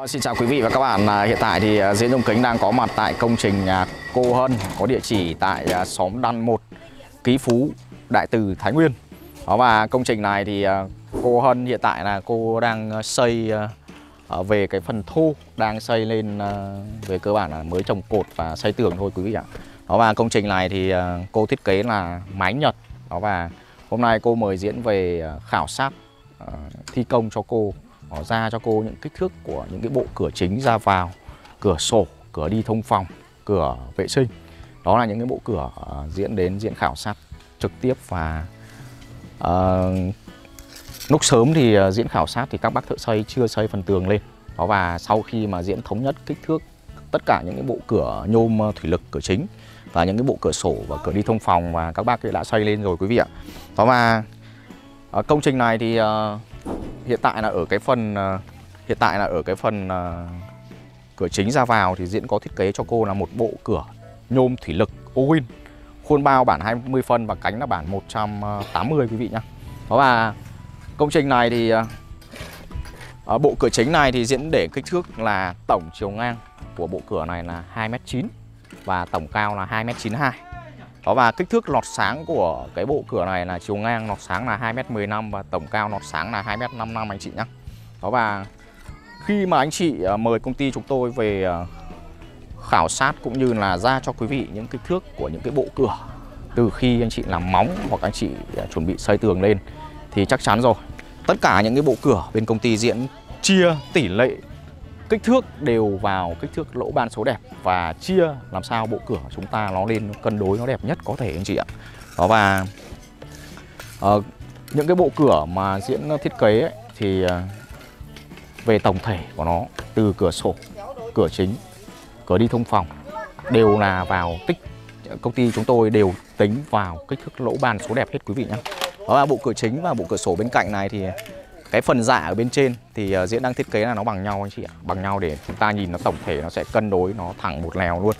Vâng, xin chào quý vị và các bạn. Hiện tại thì Diễn Nhôm Kính đang có mặt tại công trình nhà cô Hân có địa chỉ tại xóm Đan 1, Ký Phú, Đại Từ, Thái Nguyên. Đó, và công trình này thì cô Hân hiện tại là cô đang xây về cái phần thô, đang xây lên về cơ bản là mới trồng cột và xây tường thôi quý vị ạ. Đó, và công trình này thì cô thiết kế là mái Nhật. Đó, và hôm nay cô mời Diễn về khảo sát thi công cho cô. Nó ra cho cô những kích thước của những cái bộ cửa chính ra vào, cửa sổ, cửa đi thông phòng, cửa vệ sinh. Đó là những cái bộ cửa Diễn đến Diễn khảo sát trực tiếp. Và lúc sớm thì Diễn khảo sát thì các bác thợ xây chưa xây phần tường lên. Đó, và sau khi mà Diễn thống nhất kích thước tất cả những cái bộ cửa nhôm thủy lực, cửa chính và những cái bộ cửa sổ và cửa đi thông phòng và các bác đã xây lên rồi quý vị ạ. Đó, và công trình này thì hiện tại là ở cái phần cửa chính ra vào thì Diễn có thiết kế cho cô là một bộ cửa nhôm thủy lực Owin, khuôn bao bản 20 phân và cánh là bản 180 quý vị nhá. Đó, và công trình này thì bộ cửa chính này thì Diễn để kích thước là tổng chiều ngang của bộ cửa này là 2,9 m và tổng cao là 2,92 m. Đó, và kích thước lọt sáng của cái bộ cửa này là chiều ngang lọt sáng là 2,15 m và tổng cao lọt sáng là 2,55 m anh chị nhé. Đó, và khi mà anh chị mời công ty chúng tôi về khảo sát cũng như là ra cho quý vị những kích thước của những cái bộ cửa từ khi anh chị làm móng hoặc anh chị chuẩn bị xây tường lên thì chắc chắn rồi, tất cả những cái bộ cửa bên công ty Diễn chia tỷ lệ kích thước đều vào kích thước lỗ ban số đẹp và chia làm sao bộ cửa chúng ta nó lên nó cân đối, nó đẹp nhất có thể anh chị ạ. Đó, và những cái bộ cửa mà Diễn thiết kế ấy, thì về tổng thể của nó từ cửa sổ, cửa chính, cửa đi thông phòng đều là vào tích, công ty chúng tôi đều tính vào kích thước lỗ ban số đẹp hết quý vị nhé. Đó, là bộ cửa chính và bộ cửa sổ bên cạnh này thì cái phần dạ ở bên trên thì Diễn đang thiết kế là nó bằng nhau anh chị ạ. Bằng nhau để chúng ta nhìn nó tổng thể nó sẽ cân đối, nó thẳng một lèo luôn.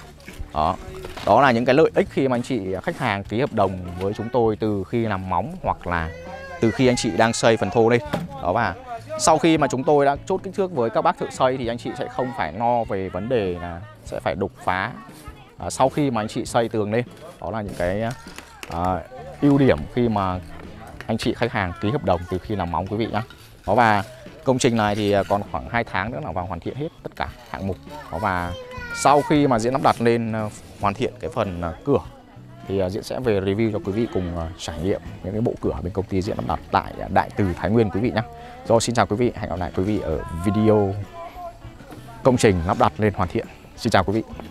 Đó, đó là những cái lợi ích khi mà anh chị khách hàng ký hợp đồng với chúng tôi từ khi làm móng hoặc là từ khi anh chị đang xây phần thô lên. Đó, và sau khi mà chúng tôi đã chốt kích thước với các bác thợ xây thì anh chị sẽ không phải lo về vấn đề là sẽ phải đục phá sau khi mà anh chị xây tường lên. Đó là những cái ưu điểm khi mà anh chị khách hàng ký hợp đồng từ khi làm móng quý vị nhé. Đó, và công trình này thì còn khoảng 2 tháng nữa là vào hoàn thiện hết tất cả hạng mục. Đó, và sau khi mà Diễn lắp đặt lên hoàn thiện cái phần cửa thì Diễn sẽ về review cho quý vị cùng trải nghiệm những cái bộ cửa bên công ty Diễn lắp đặt tại Đại Từ, Thái Nguyên quý vị nhé. Rồi, xin chào quý vị, hẹn gặp lại quý vị ở video công trình lắp đặt lên hoàn thiện. Xin chào quý vị.